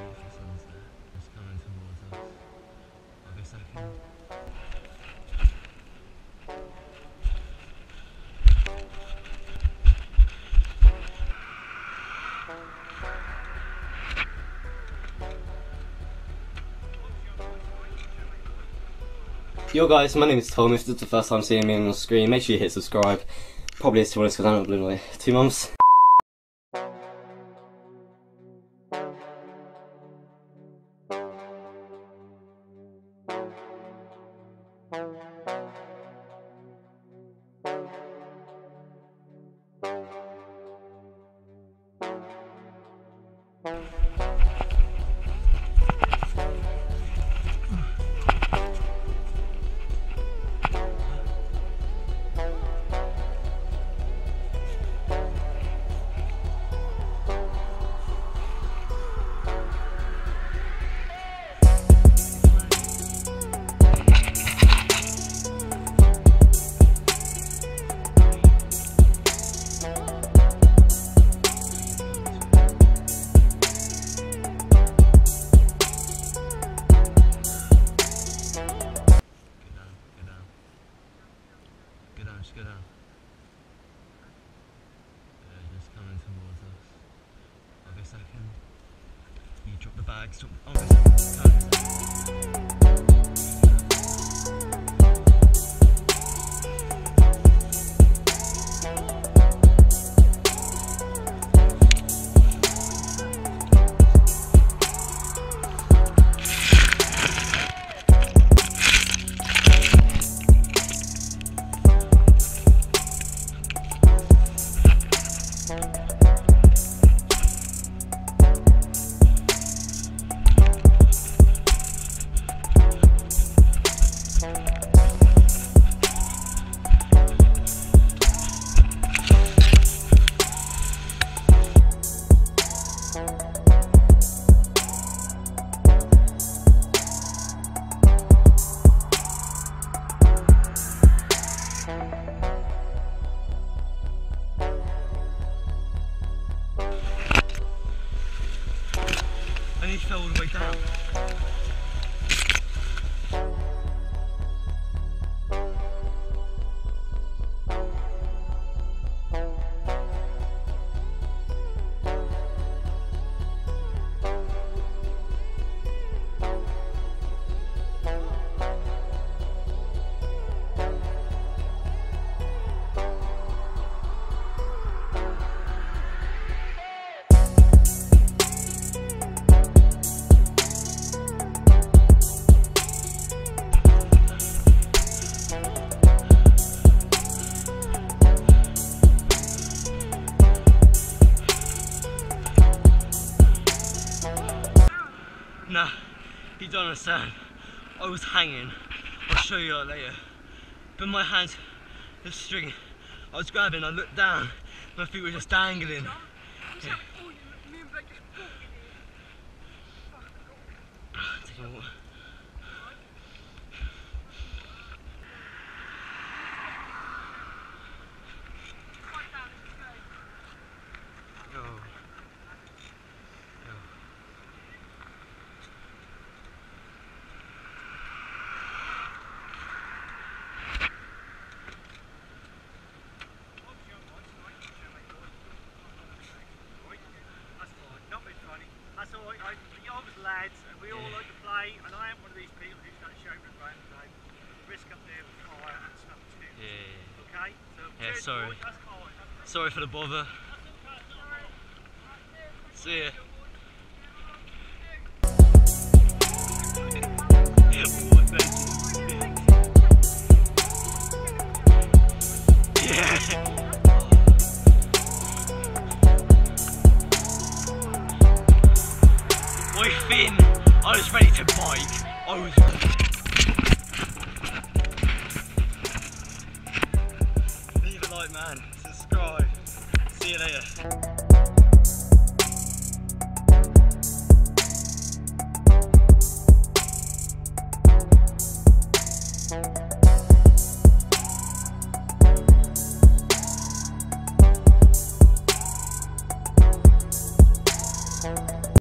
The sun's there, it's coming towards us. I guess I can. Yo guys, my name is Tom. If this is the first time seeing me on the screen, make sure you hit subscribe. Probably is, to be honest, because I haven't been away 2 months. Go down. It's coming towards us. I guess I can. You drop the bags. I guess I can. I need to fell all the way down. Nah, you don't understand. I was hanging. I'll show you that later. But my hands, the string, I was grabbing, I looked down, my feet were just dangling. Yeah. Take a walk. Lads, and we all like to play, and I am one of these people who's going to show me around today. Risk up there with fire and stuff too. Yeah. Okay? So yeah, sorry. Boys, that's fine. That's sorry for the bother. See ya. I was ready to bike. I was ready. Leave a like, man. Subscribe. See you later.